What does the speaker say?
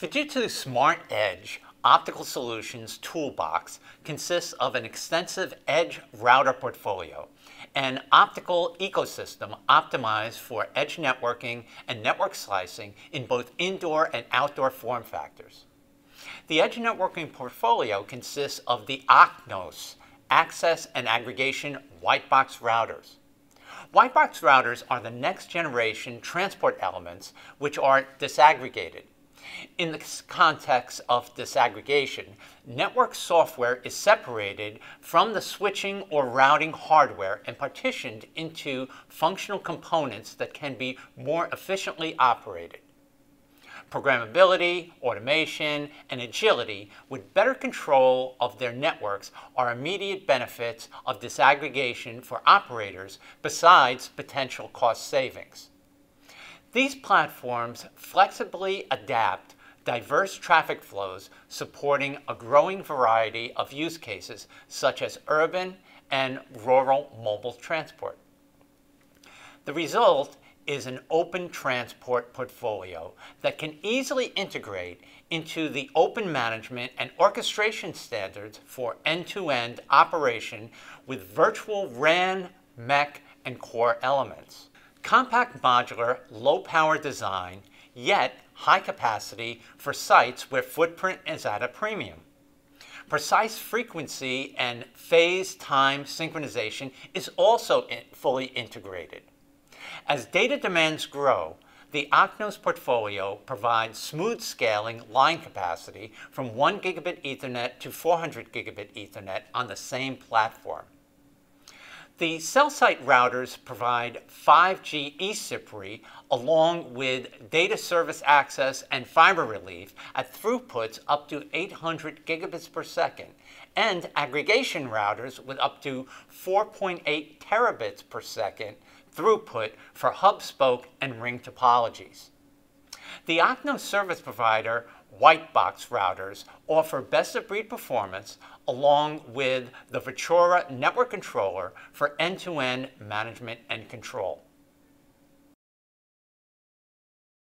Fujitsu Smart Edge Optical Solutions Toolbox consists of an extensive edge router portfolio, an optical ecosystem optimized for edge networking and network slicing in both indoor and outdoor form factors. The edge networking portfolio consists of the OCNOS access and aggregation white box routers. White box routers are the next generation transport elements which are disaggregated. In the context of disaggregation, network software is separated from the switching or routing hardware and partitioned into functional components that can be more efficiently operated. Programmability, automation, and agility with better control of their networks are immediate benefits of disaggregation for operators besides potential cost savings. These platforms flexibly adapt diverse traffic flows supporting a growing variety of use cases such as urban and rural mobile transport. The result is an open transport portfolio that can easily integrate into the open management and orchestration standards for end-to-end operation with virtual RAN, MEC, and core elements. Compact modular, low-power design, yet high capacity for sites where footprint is at a premium. Precise frequency and phase time synchronization is also fully integrated. As data demands grow, the OCNOS portfolio provides smooth scaling line capacity from 1 gigabit Ethernet to 400 gigabit Ethernet on the same platform. The cell site routers provide 5G eCIPRI along with data service access and fiber relief at throughputs up to 800 gigabits per second, and aggregation routers with up to 4.8 terabits per second throughput for hub, spoke, and ring topologies. The OCNOS service provider white box routers offer best-of-breed performance along with the Vitura network controller for end-to-end management and control.